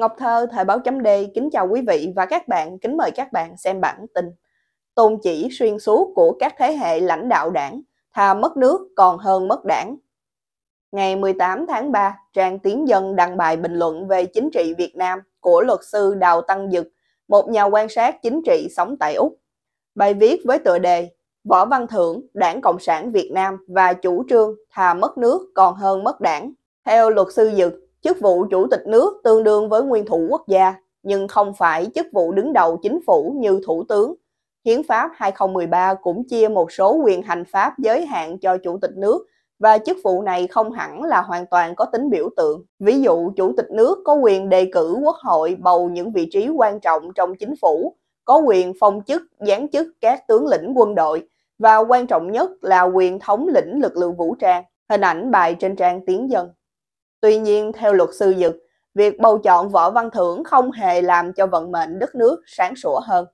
Ngọc Thơ thời báo.d kính chào quý vị và các bạn, kính mời các bạn xem bản tin. Tôn chỉ xuyên suốt của các thế hệ lãnh đạo đảng, thà mất nước còn hơn mất đảng. Ngày 18 tháng 3, Trang Tiến Dân đăng bài bình luận về chính trị Việt Nam của luật sư Đào Tăng Dực, một nhà quan sát chính trị sống tại Úc. Bài viết với tựa đề Võ Văn Thưởng, Đảng Cộng sản Việt Nam và chủ trương thà mất nước còn hơn mất đảng. Theo luật sư Dực, chức vụ chủ tịch nước tương đương với nguyên thủ quốc gia, nhưng không phải chức vụ đứng đầu chính phủ như thủ tướng. Hiến pháp 2013 cũng chia một số quyền hành pháp giới hạn cho chủ tịch nước, và chức vụ này không hẳn là hoàn toàn có tính biểu tượng. Ví dụ, chủ tịch nước có quyền đề cử quốc hội bầu những vị trí quan trọng trong chính phủ, có quyền phong chức, giáng chức các tướng lĩnh quân đội, và quan trọng nhất là quyền thống lĩnh lực lượng vũ trang. Hình ảnh bài trên Trang Tiến Dân. Tuy nhiên, theo luật sư Dực, việc bầu chọn Võ Văn Thưởng không hề làm cho vận mệnh đất nước sáng sủa hơn.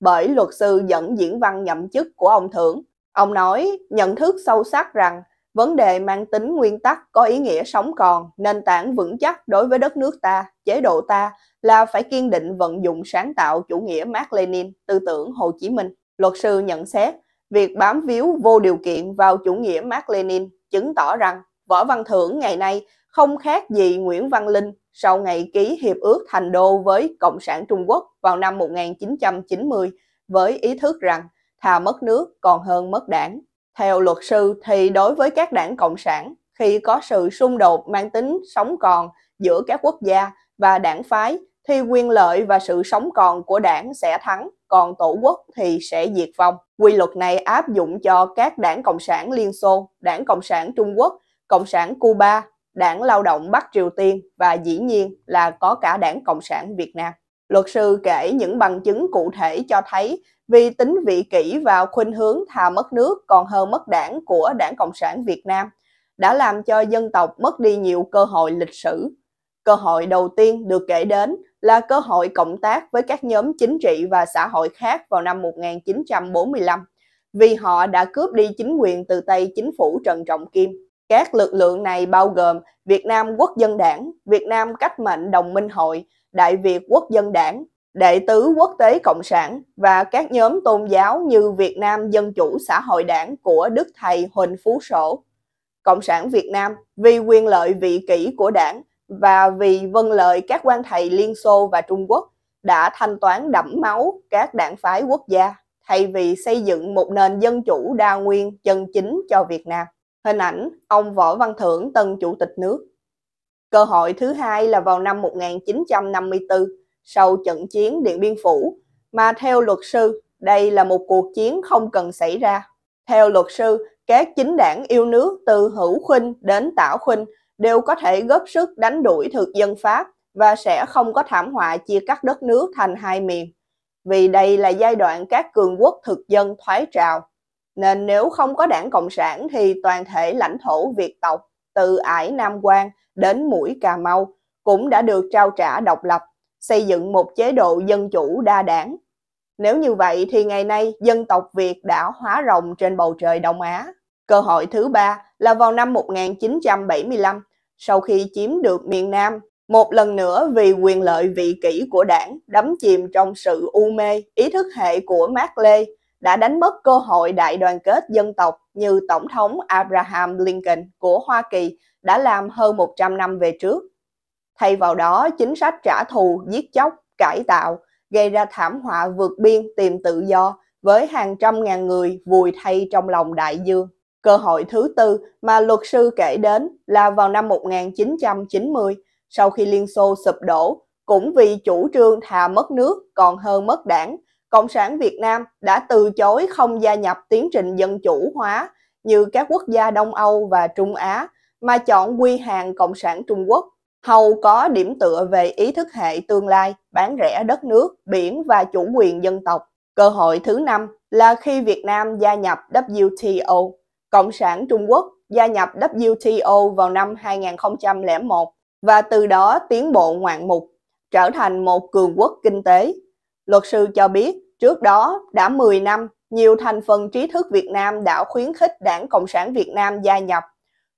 Bởi luật sư dẫn diễn văn nhậm chức của ông Thưởng, ông nói nhận thức sâu sắc rằng vấn đề mang tính nguyên tắc có ý nghĩa sống còn, nền tảng vững chắc đối với đất nước ta, chế độ ta là phải kiên định vận dụng sáng tạo chủ nghĩa Mác Lênin, tư tưởng Hồ Chí Minh. Luật sư nhận xét, việc bám víu vô điều kiện vào chủ nghĩa Mác Lênin chứng tỏ rằng Võ Văn Thưởng ngày nay không khác gì Nguyễn Văn Linh sau ngày ký hiệp ước Thành Đô với Cộng sản Trung Quốc vào năm 1990 với ý thức rằng thà mất nước còn hơn mất đảng. Theo luật sư thì đối với các đảng Cộng sản, khi có sự xung đột mang tính sống còn giữa các quốc gia và đảng phái thì quyền lợi và sự sống còn của đảng sẽ thắng, còn tổ quốc thì sẽ diệt vong. Quy luật này áp dụng cho các đảng Cộng sản Liên Xô, đảng Cộng sản Trung Quốc, Cộng sản Cuba, đảng lao động Bắc Triều Tiên và dĩ nhiên là có cả đảng Cộng sản Việt Nam. Luật sư kể những bằng chứng cụ thể cho thấy vì tính vị kỷ và khuynh hướng thà mất nước còn hơn mất đảng của đảng Cộng sản Việt Nam đã làm cho dân tộc mất đi nhiều cơ hội lịch sử. Cơ hội đầu tiên được kể đến là cơ hội cộng tác với các nhóm chính trị và xã hội khác vào năm 1945, vì họ đã cướp đi chính quyền từ tay chính phủ Trần Trọng Kim. Các lực lượng này bao gồm Việt Nam Quốc dân đảng, Việt Nam Cách mệnh Đồng minh hội, Đại Việt Quốc dân đảng, Đệ tứ Quốc tế Cộng sản và các nhóm tôn giáo như Việt Nam Dân chủ xã hội đảng của Đức Thầy Huỳnh Phú Sổ. Cộng sản Việt Nam vì quyền lợi vị kỷ của đảng và vì vâng lời các quan thầy Liên Xô và Trung Quốc đã thanh toán đẫm máu các đảng phái quốc gia thay vì xây dựng một nền dân chủ đa nguyên chân chính cho Việt Nam. Hình ảnh ông Võ Văn Thưởng tân chủ tịch nước. Cơ hội thứ hai là vào năm 1954, sau trận chiến Điện Biên Phủ, mà theo luật sư, đây là một cuộc chiến không cần xảy ra. Theo luật sư, các chính đảng yêu nước từ Hữu Khuynh đến Tả Khuynh đều có thể góp sức đánh đuổi thực dân Pháp và sẽ không có thảm họa chia cắt đất nước thành hai miền. Vì đây là giai đoạn các cường quốc thực dân thoái trào, nên nếu không có đảng Cộng sản thì toàn thể lãnh thổ Việt tộc từ Ải Nam Quan đến Mũi Cà Mau cũng đã được trao trả độc lập, xây dựng một chế độ dân chủ đa đảng. Nếu như vậy thì ngày nay dân tộc Việt đã hóa rồng trên bầu trời Đông Á. Cơ hội thứ ba là vào năm 1975, sau khi chiếm được miền Nam, một lần nữa vì quyền lợi vị kỷ của đảng đắm chìm trong sự u mê, ý thức hệ của Mác Lê đã đánh mất cơ hội đại đoàn kết dân tộc như Tổng thống Abraham Lincoln của Hoa Kỳ đã làm hơn 100 năm về trước. Thay vào đó, chính sách trả thù, giết chóc, cải tạo gây ra thảm họa vượt biên tìm tự do với hàng trăm ngàn người vùi thay trong lòng đại dương. Cơ hội thứ tư mà luật sư kể đến là vào năm 1990, sau khi Liên Xô sụp đổ, cũng vì chủ trương thà mất nước còn hơn mất đảng, Cộng sản Việt Nam đã từ chối không gia nhập tiến trình dân chủ hóa như các quốc gia Đông Âu và Trung Á, mà chọn quy hàng Cộng sản Trung Quốc. Hầu có điểm tựa về ý thức hệ tương lai, bán rẻ đất nước, biển và chủ quyền dân tộc. Cơ hội thứ năm là khi Việt Nam gia nhập WTO. Cộng sản Trung Quốc gia nhập WTO vào năm 2001 và từ đó tiến bộ ngoạn mục, trở thành một cường quốc kinh tế. Luật sư cho biết, trước đó đã 10 năm, nhiều thành phần trí thức Việt Nam đã khuyến khích Đảng Cộng sản Việt Nam gia nhập.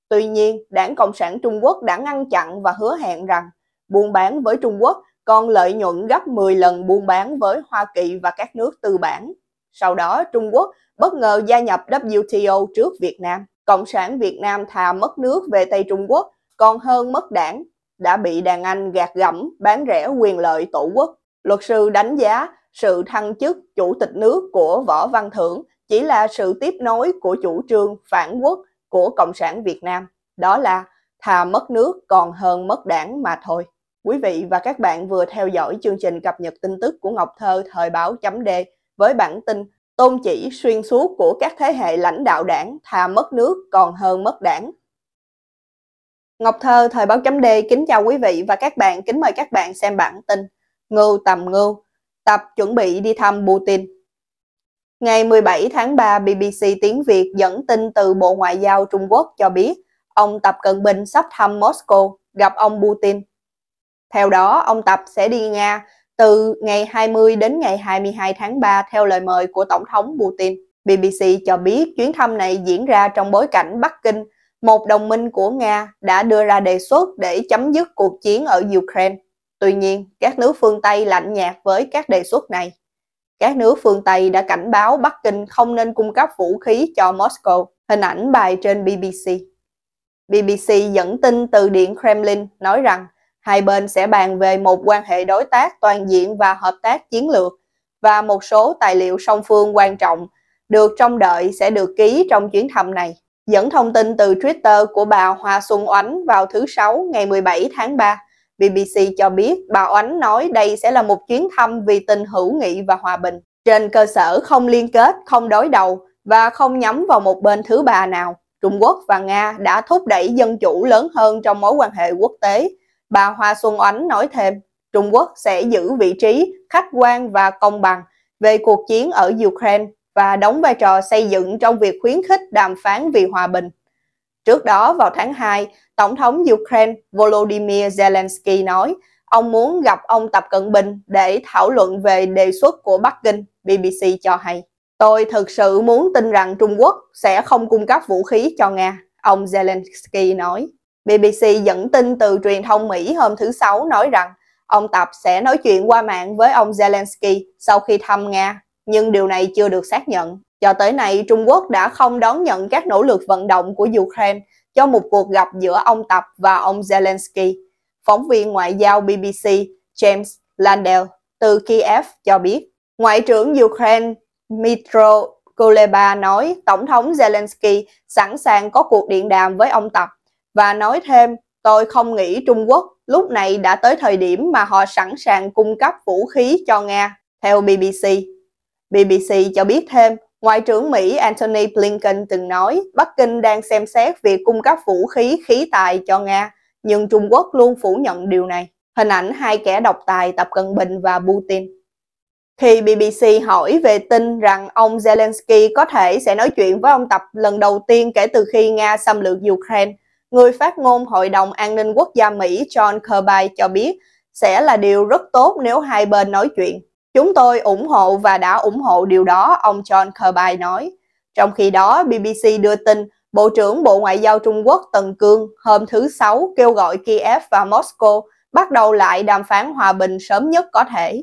Tuy nhiên, Đảng Cộng sản Trung Quốc đã ngăn chặn và hứa hẹn rằng buôn bán với Trung Quốc, còn lợi nhuận gấp 10 lần buôn bán với Hoa Kỳ và các nước tư bản. Sau đó, Trung Quốc bất ngờ gia nhập WTO trước Việt Nam. Cộng sản Việt Nam thà mất nước về tay Trung Quốc, còn hơn mất đảng, đã bị đàn anh gạt gẫm, bán rẻ quyền lợi tổ quốc. Luật sư đánh giá sự thăng chức chủ tịch nước của Võ Văn Thưởng chỉ là sự tiếp nối của chủ trương phản quốc của Cộng sản Việt Nam. Đó là thà mất nước còn hơn mất đảng mà thôi. Quý vị và các bạn vừa theo dõi chương trình cập nhật tin tức của Ngọc Thơ thời báo.d với bản tin tôn chỉ xuyên suốt của các thế hệ lãnh đạo đảng, thà mất nước còn hơn mất đảng. Ngọc Thơ thời báo.d kính chào quý vị và các bạn, kính mời các bạn xem bản tin Ngưu tầm ngưu, Tập chuẩn bị đi thăm Putin. Ngày 17 tháng 3, BBC Tiếng Việt dẫn tin từ Bộ Ngoại giao Trung Quốc cho biết ông Tập Cận Bình sắp thăm Moscow gặp ông Putin. Theo đó, ông Tập sẽ đi Nga từ ngày 20 đến ngày 22 tháng 3 theo lời mời của Tổng thống Putin. BBC cho biết chuyến thăm này diễn ra trong bối cảnh Bắc Kinh, một đồng minh của Nga, đã đưa ra đề xuất để chấm dứt cuộc chiến ở Ukraine. Tuy nhiên, các nước phương Tây lạnh nhạt với các đề xuất này. Các nước phương Tây đã cảnh báo Bắc Kinh không nên cung cấp vũ khí cho Moscow. Hình ảnh bài trên BBC. BBC dẫn tin từ Điện Kremlin nói rằng hai bên sẽ bàn về một quan hệ đối tác toàn diện và hợp tác chiến lược, và một số tài liệu song phương quan trọng được trông đợi sẽ được ký trong chuyến thăm này. Dẫn thông tin từ Twitter của bà Hoa Xuân Oánh vào thứ Sáu ngày 17 tháng 3, BBC cho biết bà Oánh nói đây sẽ là một chuyến thăm vì tình hữu nghị và hòa bình, trên cơ sở không liên kết, không đối đầu và không nhắm vào một bên thứ ba nào. Trung Quốc và Nga đã thúc đẩy dân chủ lớn hơn trong mối quan hệ quốc tế. Bà Hoa Xuân Oánh nói thêm, Trung Quốc sẽ giữ vị trí khách quan và công bằng về cuộc chiến ở Ukraine và đóng vai trò xây dựng trong việc khuyến khích đàm phán vì hòa bình. Trước đó, vào tháng 2, Tổng thống Ukraine Volodymyr Zelensky nói ông muốn gặp ông Tập Cận Bình để thảo luận về đề xuất của Bắc Kinh, BBC cho hay. Tôi thực sự muốn tin rằng Trung Quốc sẽ không cung cấp vũ khí cho Nga, ông Zelensky nói. BBC dẫn tin từ truyền thông Mỹ hôm thứ Sáu nói rằng ông Tập sẽ nói chuyện qua mạng với ông Zelensky sau khi thăm Nga, nhưng điều này chưa được xác nhận. Cho tới nay, Trung Quốc đã không đón nhận các nỗ lực vận động của Ukraine cho một cuộc gặp giữa ông Tập và ông Zelensky. Phóng viên ngoại giao BBC James Landell từ Kiev cho biết, Ngoại trưởng Ukraine Mitro Kuleba nói Tổng thống Zelensky sẵn sàng có cuộc điện đàm với ông Tập, và nói thêm, tôi không nghĩ Trung Quốc lúc này đã tới thời điểm mà họ sẵn sàng cung cấp vũ khí cho Nga, theo BBC. BBC cho biết thêm, Ngoại trưởng Mỹ Antony Blinken từng nói Bắc Kinh đang xem xét việc cung cấp vũ khí khí tài cho Nga, nhưng Trung Quốc luôn phủ nhận điều này. Hình ảnh hai kẻ độc tài Tập Cận Bình và Putin. Khi BBC hỏi về tin rằng ông Zelensky có thể sẽ nói chuyện với ông Tập lần đầu tiên kể từ khi Nga xâm lược Ukraine, người phát ngôn Hội đồng An ninh Quốc gia Mỹ John Kirby cho biết sẽ là điều rất tốt nếu hai bên nói chuyện. Chúng tôi ủng hộ và đã ủng hộ điều đó, ông John Kirby nói. Trong khi đó, BBC đưa tin Bộ trưởng Bộ Ngoại giao Trung Quốc Tần Cương hôm thứ Sáu kêu gọi Kiev và Moscow bắt đầu lại đàm phán hòa bình sớm nhất có thể.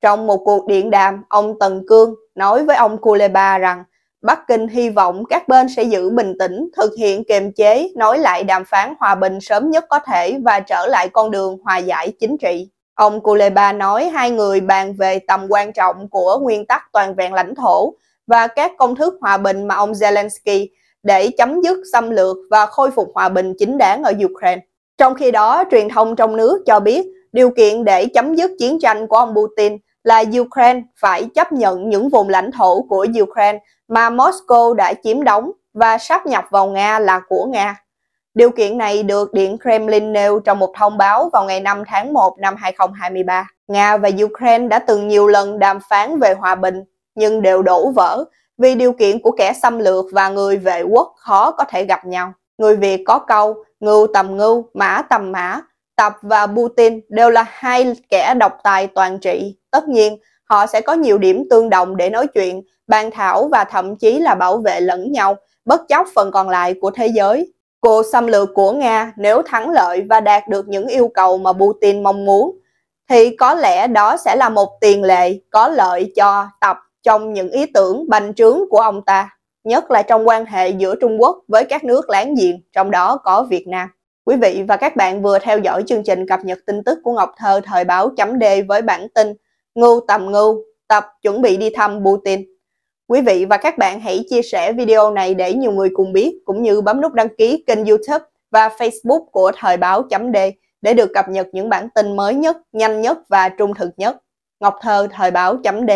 Trong một cuộc điện đàm, ông Tần Cương nói với ông Kuleba rằng Bắc Kinh hy vọng các bên sẽ giữ bình tĩnh, thực hiện kiềm chế, nối lại đàm phán hòa bình sớm nhất có thể và trở lại con đường hòa giải chính trị. Ông Kuleba nói hai người bàn về tầm quan trọng của nguyên tắc toàn vẹn lãnh thổ và các công thức hòa bình mà ông Zelensky để chấm dứt xâm lược và khôi phục hòa bình chính đáng ở Ukraine. Trong khi đó, truyền thông trong nước cho biết điều kiện để chấm dứt chiến tranh của ông Putin là Ukraine phải chấp nhận những vùng lãnh thổ của Ukraine mà Moscow đã chiếm đóng và sáp nhập vào Nga là của Nga. Điều kiện này được Điện Kremlin nêu trong một thông báo vào ngày 5 tháng 1 năm 2023. Nga và Ukraine đã từng nhiều lần đàm phán về hòa bình, nhưng đều đổ vỡ vì điều kiện của kẻ xâm lược và người vệ quốc khó có thể gặp nhau. Người Việt có câu, ngưu tầm ngưu, mã tầm mã. Tập và Putin đều là hai kẻ độc tài toàn trị. Tất nhiên, họ sẽ có nhiều điểm tương đồng để nói chuyện, bàn thảo và thậm chí là bảo vệ lẫn nhau, bất chấp phần còn lại của thế giới. Cuộc xâm lược của Nga nếu thắng lợi và đạt được những yêu cầu mà Putin mong muốn, thì có lẽ đó sẽ là một tiền lệ có lợi cho Tập trong những ý tưởng bành trướng của ông ta, nhất là trong quan hệ giữa Trung Quốc với các nước láng giềng, trong đó có Việt Nam. Quý vị và các bạn vừa theo dõi chương trình cập nhật tin tức của Ngọc Thơ thời báo.d với bản tin Ngưu Tầm Ngưu, Tập chuẩn bị đi thăm Putin. Quý vị và các bạn hãy chia sẻ video này để nhiều người cùng biết, cũng như bấm nút đăng ký kênh YouTube và Facebook của thời báo.d để được cập nhật những bản tin mới nhất, nhanh nhất và trung thực nhất. Ngọc Thơ thời báo.d